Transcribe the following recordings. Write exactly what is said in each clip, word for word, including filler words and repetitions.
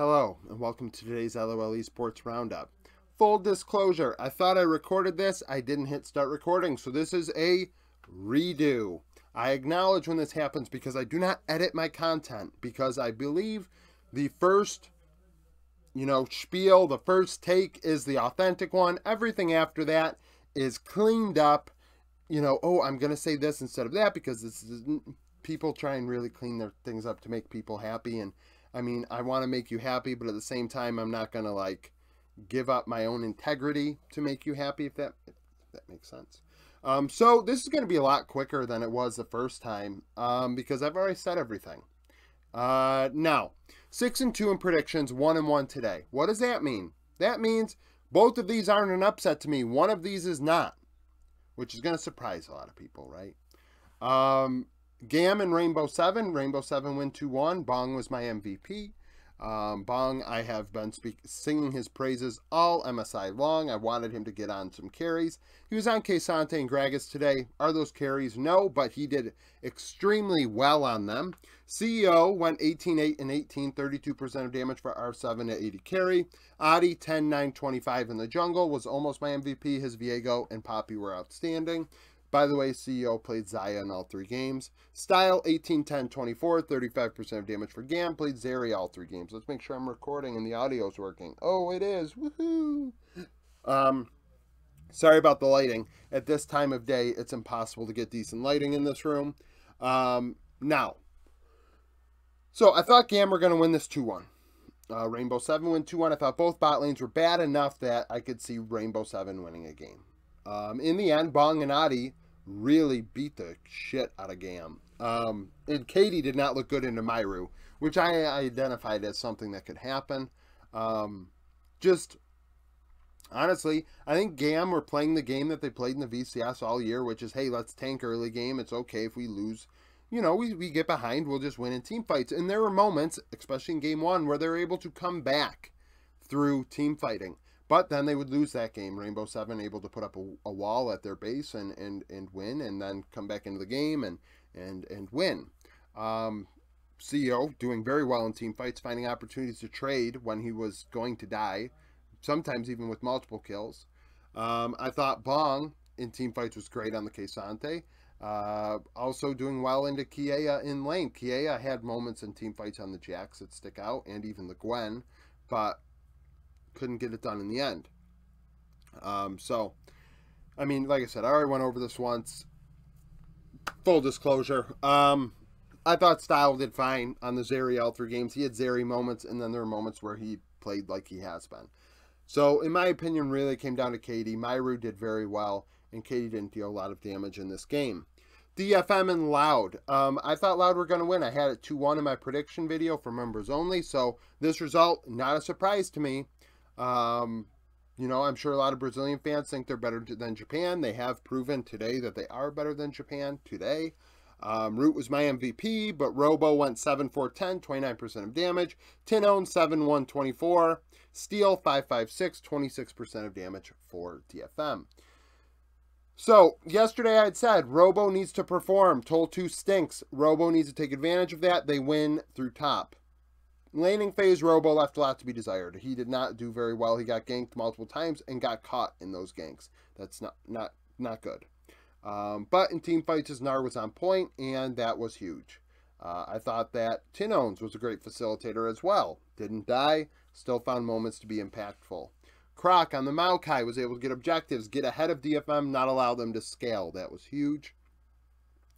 Hello, and welcome to today's L O L Esports Roundup. Full disclosure, I thought I recorded this, I didn't hit start recording, so this is a redo. I acknowledge when this happens because I do not edit my content, because I believe the first, you know, spiel, the first take is the authentic one. Everything after that is cleaned up, you know, oh, I'm going to say this instead of that because this is, people try and really clean their things up to make people happy, and I mean, I want to make you happy, but at the same time, I'm not going to, like, give up my own integrity to make you happy, if that, if that makes sense. Um, so, this is going to be a lot quicker than it was the first time, um, because I've already said everything. Uh, now, six and two in predictions, one and one today. What does that mean? That means both of these aren't an upset to me. One of these is not, which is going to surprise a lot of people, right? Um... Gam and Rainbow Seven. Rainbow Seven win two one. Bong was my M V P. Um, Bong, I have been speak singing his praises all M S I long. I wanted him to get on some carries. He was on K'Sante and Gragas today. Are those carries? No, but he did extremely well on them. C E O went eighteen eight and eighteen, thirty-two percent of damage for R seven at eighty carry. Adi, ten nine twenty-five in the jungle, was almost my M V P. His Viego and Poppy were outstanding. By the way, C E O played Zaya in all three games. Style, eighteen ten twenty-four, thirty-five percent of damage for Gam. Played Zeri all three games. Let's make sure I'm recording and the audio's working. Oh, it is. Woohoo! Um, sorry about the lighting. At this time of day, it's impossible to get decent lighting in this room. Um, now, so I thought Gam were going to win this two one. Uh, Rainbow Seven win two one. I thought both bot lanes were bad enough that I could see Rainbow Seven winning a game. Um, in the end, Bong and Adi really beat the shit out of Gam. Um, and Katie did not look good into Myru, which I identified as something that could happen. Um, just, honestly, I think Gam were playing the game that they played in the V C S all year, which is, hey, let's tank early game. It's okay if we lose. You know, we, we get behind, we'll just win in team fights. And there were moments, especially in game one, where they were able to come back through team fighting. But then they would lose that game. Rainbow Seven able to put up a, a wall at their base and, and, and win, and then come back into the game and and and win. Um, C E O doing very well in team fights, finding opportunities to trade when he was going to die, sometimes even with multiple kills. Um, I thought Bong in team fights was great on the K'Sante. Uh, also doing well into Kiea in lane. Kiea had moments in team fights on the Jax that stick out, and even the Gwen, but couldn't get it done in the end. Um, so, I mean, like I said, I already went over this once. Full disclosure. Um, I thought Style did fine on the Zeri all three games. He had Zeri moments, and then there were moments where he played like he has been. So, in my opinion, really came down to Katie. Myru did very well, and Katie didn't deal a lot of damage in this game. D F M and Loud. Um, I thought Loud were going to win. I had it two one in my prediction video for members only, so this result, not a surprise to me. Um, you know, I'm sure a lot of Brazilian fans think they're better than Japan. They have proven today that they are better than Japan today. Um, Root was my M V P, but Robo went seven four ten, twenty-nine percent of damage. Tinone, seven one twenty-four. Steel, five five six, twenty-six percent of damage for D F M. So, yesterday I had said, Robo needs to perform. Toll two stinks. Robo needs to take advantage of that. They win through top. Laning phase, Robo left a lot to be desired. He did not do very well. He got ganked multiple times and got caught in those ganks. That's not not not good. Um, but in team fights, his Gnar was on point, and that was huge. Uh, I thought that Tinones was a great facilitator as well. Didn't die, still found moments to be impactful. Croc on the Maokai was able to get objectives, get ahead of D F M, not allow them to scale. That was huge.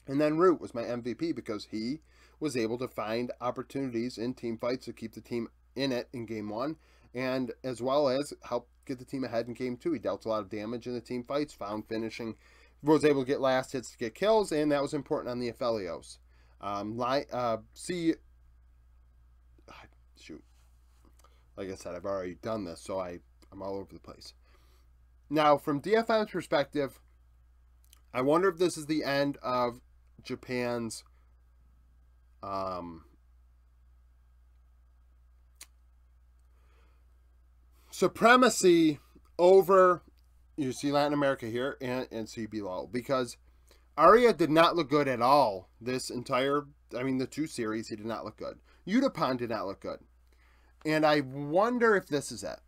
And then Root was my M V P because he was able to find opportunities in team fights to keep the team in it in game one, and as well as help get the team ahead in game two. He dealt a lot of damage in the team fights, found finishing, was able to get last hits to get kills, and that was important on the Aphelios. Um, uh, see, shoot, like I said, I've already done this, so I, I'm all over the place. Now, from D F M's perspective, I wonder if this is the end of Japan's Um, supremacy over, you see Latin America here, and, and see below, because Aria did not look good at all this entire, I mean the two series, he did not look good. Utapon did not look good. And I wonder if this is it,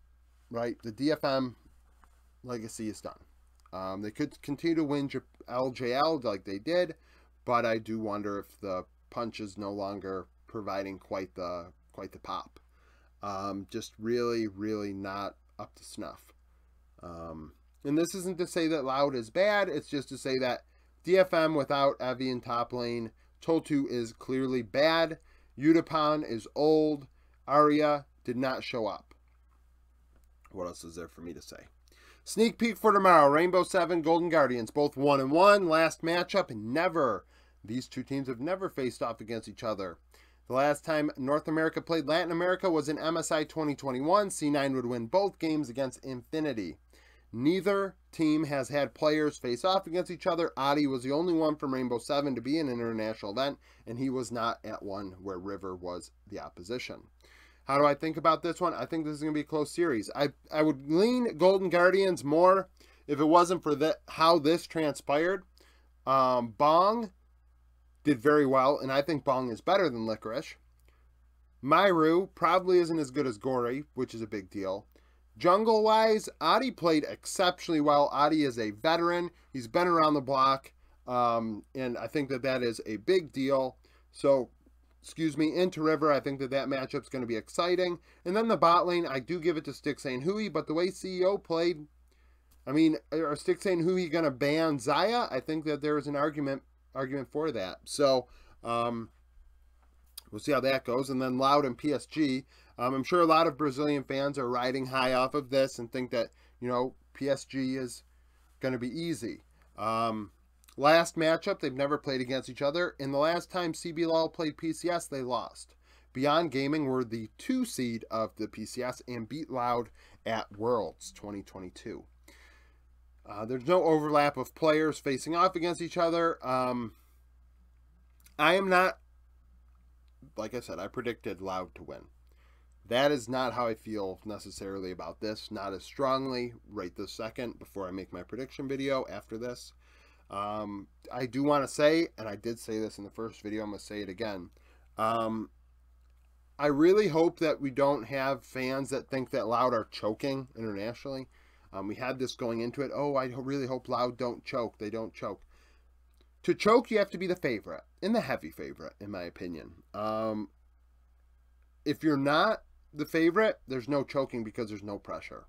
right? The D F M legacy is done. Um, they could continue to win L J L like they did, but I do wonder if the punch is no longer providing quite the quite the pop. Um, just really, really not up to snuff. Um, and this isn't to say that Loud is bad. It's just to say that D F M without Evie in top lane, Totu is clearly bad. Utapon is old. Aria did not show up. What else is there for me to say? Sneak peek for tomorrow. Rainbow Seven, Golden Guardians, both one and one. Last matchup, never. These two teams have never faced off against each other. The last time North America played Latin America was in M S I twenty twenty-one. C nine would win both games against Infinity. Neither team has had players face off against each other. Adi was the only one from Rainbow Seven to be in an international event, and he was not at one where River was the opposition. How do I think about this one? I think this is going to be a close series. I, I would lean Golden Guardians more if it wasn't for the, how this transpired. Um, Bong did very well, and I think Bong is better than Licorice. Myru probably isn't as good as Gory, which is a big deal. Jungle-wise, Adi played exceptionally well. Adi is a veteran. He's been around the block, um, and I think that that is a big deal. So, excuse me, into River, I think that that matchup's going to be exciting. And then the bot lane, I do give it to Sticks and Hui, but the way C E O played, I mean, are Sticks and Hui going to ban Zaya? I think that there is an argument argument for that. So, um, we'll see how that goes. And then Loud and P S G. Um, I'm sure a lot of Brazilian fans are riding high off of this and think that, you know, P S G is going to be easy. Um, last matchup, they've never played against each other. And the last time C B L O L played P C S, they lost. Beyond Gaming were the two seed of the P C S and beat Loud at Worlds twenty twenty-two. Uh, there's no overlap of players facing off against each other. Um, I am not, like I said, I predicted Loud to win. That is not how I feel necessarily about this. Not as strongly right this second before I make my prediction video after this. Um, I do want to say, and I did say this in the first video, I'm going to say it again. Um, I really hope that we don't have fans that think that Loud are choking internationally. Um, we had this going into it. Oh, I really hope Loud don't choke. They don't choke. To choke, you have to be the favorite. And the heavy favorite, in my opinion. Um, if you're not the favorite, there's no choking because there's no pressure.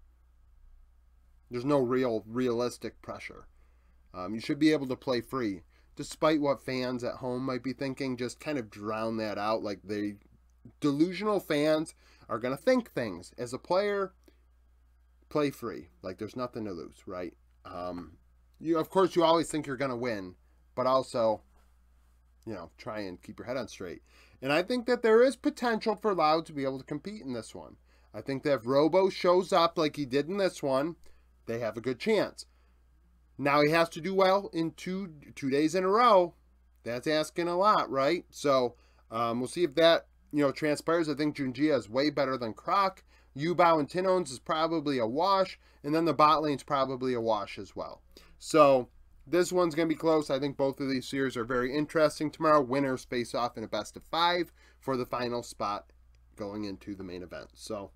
There's no real realistic pressure. Um, you should be able to play free, despite what fans at home might be thinking. Just kind of drown that out. Like, the delusional fans are going to think things. As a player, play free. Like, there's nothing to lose, right? Um, you, of course, you always think you're going to win, but also, you know, try and keep your head on straight. And I think that there is potential for Loud to be able to compete in this one. I think that if Robo shows up like he did in this one, they have a good chance. Now he has to do well in two two days in a row. That's asking a lot, right? So um, we'll see if that, you know, transpires. I think Junjia is way better than Croc. Yubao and Tinone's is probably a wash. And then the bot lane's probably a wash as well. So this one's going to be close. I think both of these series are very interesting. Tomorrow, winners face off in a best of five for the final spot going into the main event. So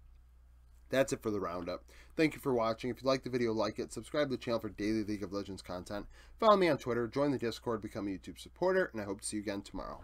that's it for the roundup. Thank you for watching. If you like the video, like it. Subscribe to the channel for daily League of Legends content. Follow me on Twitter. Join the Discord. Become a YouTube supporter. And I hope to see you again tomorrow.